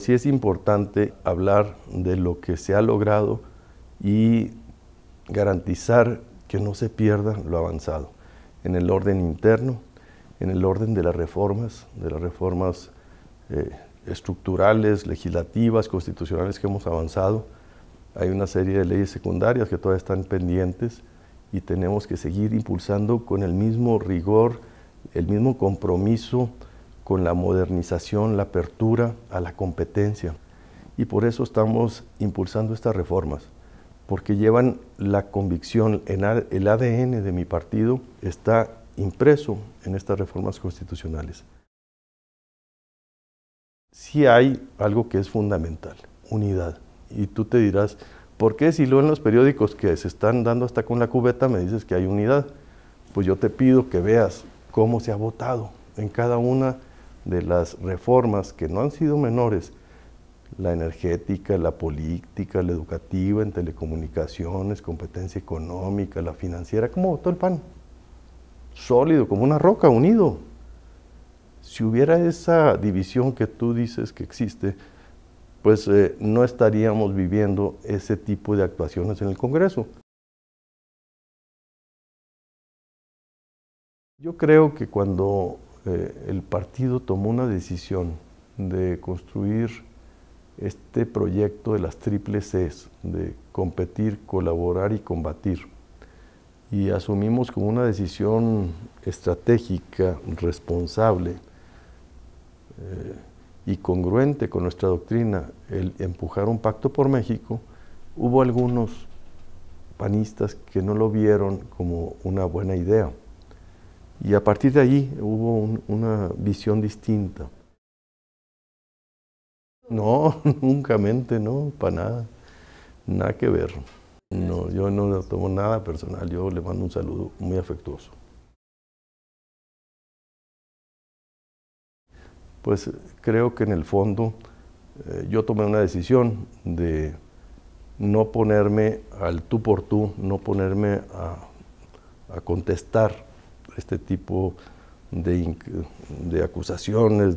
Sí es importante hablar de lo que se ha logrado y garantizar que no se pierda lo avanzado en el orden interno, en el orden de las reformas estructurales, legislativas, constitucionales que hemos avanzado. Hay una serie de leyes secundarias que todavía están pendientes y tenemos que seguir impulsando con el mismo rigor, el mismo compromiso con la modernización, la apertura a la competencia. Y por eso estamos impulsando estas reformas, porque llevan la convicción, el ADN de mi partido está impreso en estas reformas constitucionales. Sí hay algo que es fundamental, unidad. Y tú te dirás, ¿por qué si luego en los periódicos que se están dando hasta con la cubeta me dices que hay unidad? Pues yo te pido que veas cómo se ha votado en cada una de las reformas que no han sido menores, la energética, la política, la educativa, en telecomunicaciones, competencia económica, la financiera, ¿cómo votó el PAN? Sólido, como una roca, unido. Si hubiera esa división que tú dices que existe, pues no estaríamos viviendo ese tipo de actuaciones en el Congreso. Yo creo que cuando el partido tomó una decisión de construir este proyecto de las triples Cs, de competir, colaborar y combatir, y asumimos como una decisión estratégica, responsable y congruente con nuestra doctrina, el empujar un pacto por México, hubo algunos panistas que no lo vieron como una buena idea. Y a partir de allí hubo una visión distinta. No, nunca mente, no, para nada, nada que ver. No, yo no lo tomo nada personal, yo le mando un saludo muy afectuoso. Pues creo que en el fondo yo tomé una decisión de no ponerme al tú por tú, no ponerme a contestar este tipo de acusaciones,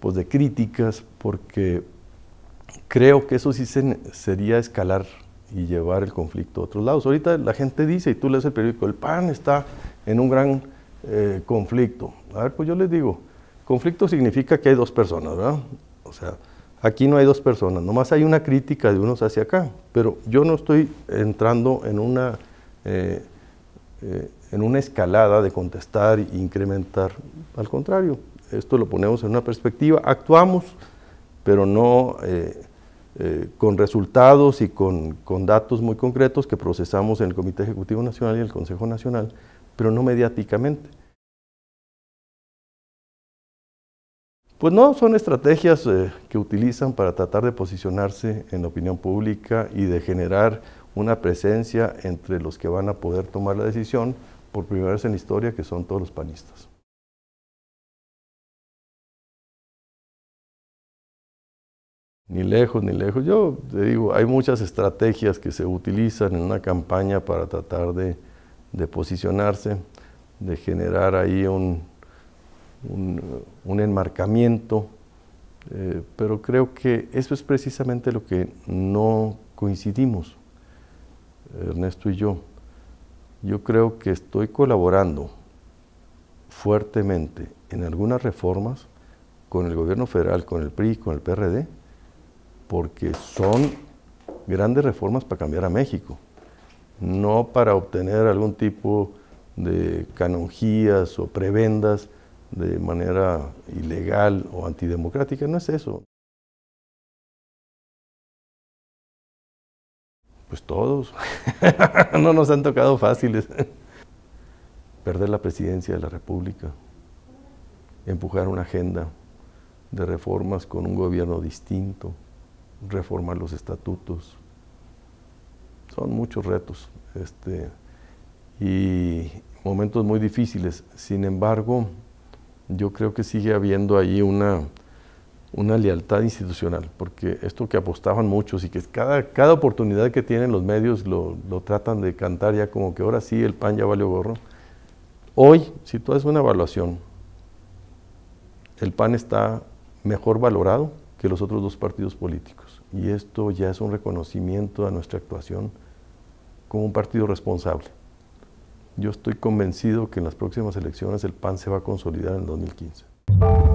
pues de críticas, porque creo que eso sí sería escalar y llevar el conflicto a otros lados. Ahorita la gente dice, y tú lees el periódico, el PAN está en un gran conflicto. A ver, pues yo les digo, conflicto significa que hay dos personas, ¿verdad? O sea, aquí no hay dos personas, nomás hay una crítica de unos hacia acá, pero yo no estoy entrando en una escalada de contestar e incrementar, al contrario, esto lo ponemos en una perspectiva, actuamos, pero no con resultados y con datos muy concretos que procesamos en el Comité Ejecutivo Nacional y el Consejo Nacional, pero no mediáticamente. Pues no, son estrategias que utilizan para tratar de posicionarse en la opinión pública y de generar una presencia entre los que van a poder tomar la decisión por primera vez en la historia, que son todos los panistas. Ni lejos, ni lejos. Yo te digo, hay muchas estrategias que se utilizan en una campaña para tratar de posicionarse, de generar ahí un enmarcamiento, pero creo que eso es precisamente lo que no coincidimos, Ernesto y yo. Yo creo que estoy colaborando fuertemente en algunas reformas con el gobierno federal, con el PRI, con el PRD, porque son grandes reformas para cambiar a México, no para obtener algún tipo de canonjías o prebendas de manera ilegal o antidemocrática, no es eso. Pues todos, no nos han tocado fáciles. Perder la presidencia de la República, empujar una agenda de reformas con un gobierno distinto, reformar los estatutos, son muchos retos, y momentos muy difíciles. Sin embargo, yo creo que sigue habiendo ahí una lealtad institucional, porque esto que apostaban muchos y que cada oportunidad que tienen los medios lo tratan de cantar ya como que ahora sí el PAN ya valió gorro. Hoy, si tú haces una evaluación, el PAN está mejor valorado que los otros dos partidos políticos, y esto ya es un reconocimiento a nuestra actuación como un partido responsable. Yo estoy convencido que en las próximas elecciones el PAN se va a consolidar en el 2015.